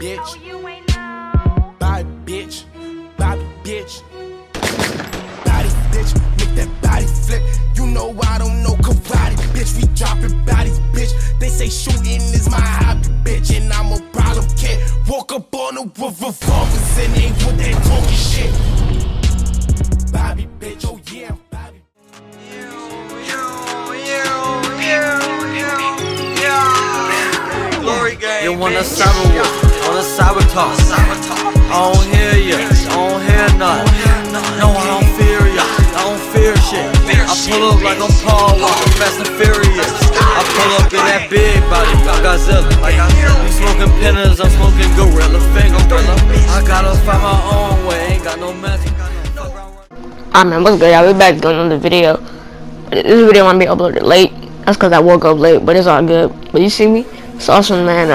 bitch. Body, bitch. Body, bitch. Body, bitch. Make that body flip. You know I don't know karate, bitch. We dropping bodies, bitch. They say shooting is my hobby, bitch. And I'm a problem kid. Walk up on the with revolvers and ain't with that talking shit. Bobby, bitch. Oh, yeah. You wanna sabotage, wanna sabotage. I don't hear ya, I don't hear nothing. No, I don't fear ya, I don't fear shit. I pull up like I'm Paul Walker, Fast and Furious. I pull up in that big body, Godzilla. You smoking pinners, I'm smoking gorilla finger. I gotta find my own way, ain't got no magic. Alright man, what's good, y'all? We back doing another video. This video might be uploaded late. That's cause I woke up late, but it's all good. But you see me? It's awesome, man.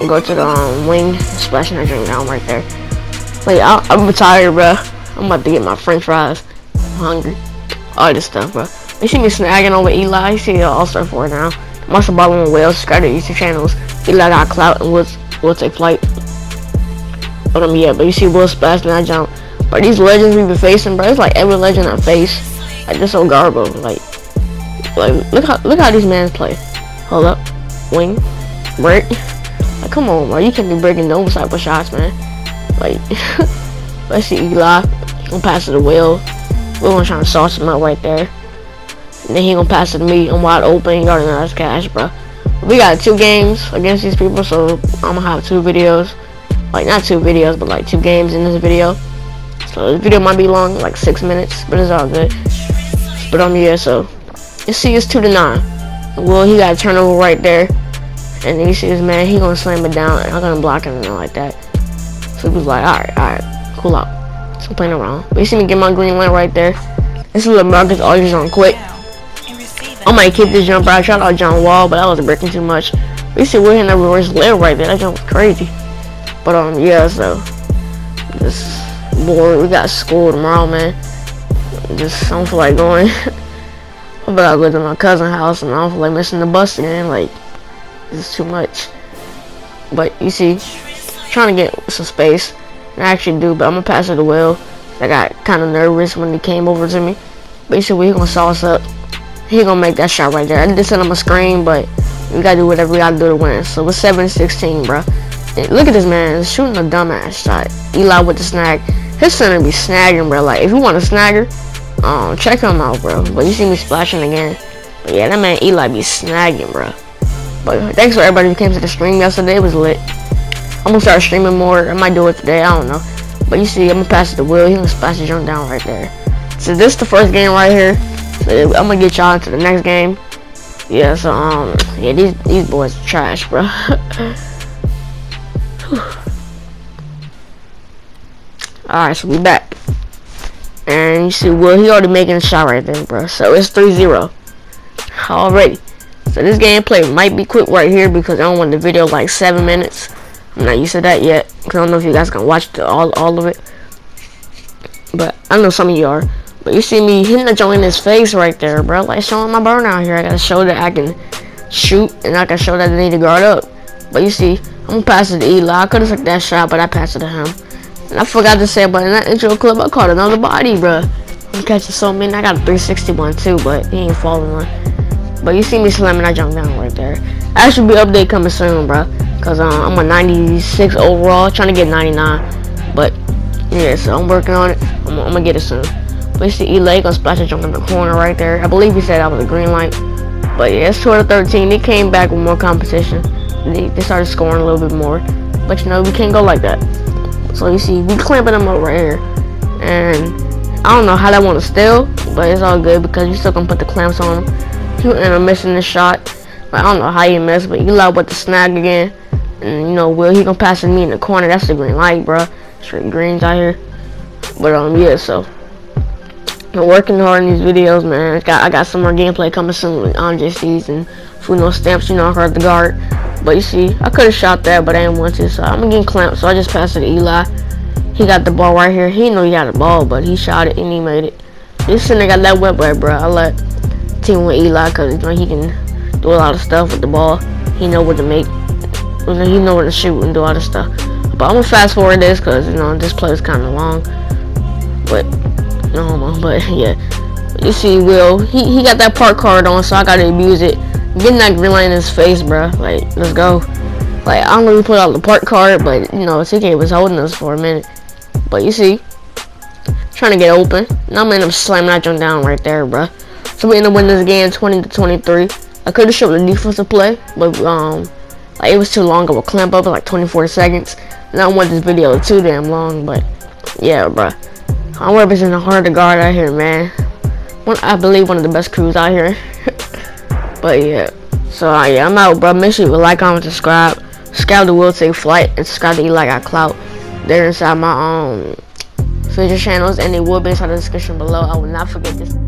Go to the wing, splashing a drink down right there. Wait, I'm tired, bro. I'm about to get my French fries. I'm hungry. All this stuff, bro. You see me snagging over Eli. You see All-Star 4 now. I'm also balling with Will. Subscribe to YouTube channels. Eli Got Clout and Will Take Flight. But yeah, but you see Will splashing that jump. But these legends we been facing, bro. It's like every legend I face. Like they're so garbled. Like look how these men play. Hold up, wing. Break, like, come on, bro. You can't be breaking those type of shots, man. Like, let's see Eli. I'm passing to Will. Will gonna try to sauce him out right there, and then he gonna pass it to me. I'm wide open. You already know that's cash, bro. We got 2 games against these people, so I'm gonna have 2 videos. Like, not 2 videos, but like 2 games in this video. So this video might be long, like 6 minutes, but it's all good. But I'm here, so you see, it's 2-9. Will, he got a turnover right there. And then you see this man, he gonna slam it down, and I'm gonna block him and all like that. So he was like, alright, cool out. So I'm playing around. But you see me get my green line right there. This is LeMarcus Aldridge on quick. I might keep this jumper. I tried out John Wall, but I wasn't breaking too much. But you see we're hitting a reverse layup right there. That jump was crazy. But yeah, so just bored. We got school tomorrow, man. Just I don't feel like going. But I go to my cousin's house, and I don't feel like missing the bus again, like. This is too much. But you see, I'm trying to get some space. And I actually do, but I'm gonna pass it to Will. I got kind of nervous when he came over to me. Basically, he gonna sauce up. He gonna make that shot right there. I just sent him a screen, but we gotta do whatever we gotta do to win. So it's 7-16, bro. And look at this man shooting a dumbass shot. Eli with the snag. His center be snagging, bro. Like if you want a snagger, check him out, bro. But you see me splashing again. But yeah, that man Eli be snagging, bro. But thanks for everybody who came to the stream yesterday. It was lit. I'm gonna start streaming more. I might do it today. I don't know. But you see, I'm gonna pass it to Will. He's gonna splash the jump down right there. So this is the first game right here. So I'm gonna get y'all into the next game. Yeah. So yeah, these boys are trash, bro. All right, so we back. And you see, Will, he already making a shot right there, bro. So it's 3-0 already. So this gameplay might be quick right here because I don't want the video like 7 minutes. I'm not used to that yet because I don't know if you guys can watch all of it. But I know some of you are. But you see me hitting the joint in his face right there, bro. Like showing my burnout here. I gotta show that I can shoot and I can show that I need to guard up. But you see, I'm gonna pass it to Eli. I could have took that shot, but I passed it to him. And I forgot to say, but in that intro clip, I caught another body, bro. I'm catching so many. I got a 361 too, but he ain't falling on. But you see me slamming that jump down right there. That should be update coming soon, bro. Cause I'm a 96 overall, trying to get 99. But yeah, so I'm working on it. I'm gonna get it soon. But you see Eli gonna splash a jump in the corner right there. I believe he said that was a green light. But yeah, it's 2-13. They came back with more competition. They started scoring a little bit more. But you know we can't go like that. So you see we clamping them up right here. And I don't know how that want to steal, but it's all good because you still gonna put the clamps on them. You end up missing the shot. Like, I don't know how you missed, but Eli with the snag again. And you know, Will, he gonna pass to me in the corner. That's the green light, bro. Straight greens out here. But yeah, so I'm working hard on these videos, man. I got some more gameplay coming soon with Andre season. If we no stamps, you know I hurt the guard. But you see, I could have shot that, but I didn't want to. So I'm getting clamped. So I just passed it to Eli. He got the ball right here. He knew he had the ball, but he shot it and he made it. This nigga got that wet right, bro. I let. Team with Eli because he can do a lot of stuff with the ball. He know what to make. you know where to shoot and do all this stuff. But I'm gonna fast forward this because, you know, this play is kind of long. But yeah, you see Will, he got that park card on, so I gotta abuse it. Getting that green light in his face, bro. Like, let's go. Like, I don't really put out the park card, but you know, TK was holding us for a minute. But you see, trying to get open, and I'm gonna end up slamming that jump down right there, bro. So we end up winning this game 20-23. I could have showed the defensive play, but like, it was too long of a clamp up, like 24 seconds. And I don't want this video too damn long, but yeah, bro. I'm representing hard to guard out here, man. I believe one of the best crews out here. But yeah, so yeah, I'm out, bro. Make sure you like, comment, subscribe. Subscribe to Will Take Flight and subscribe to Eli Got Clout. They're inside my feature channels, and they will be inside the description below. I will not forget this.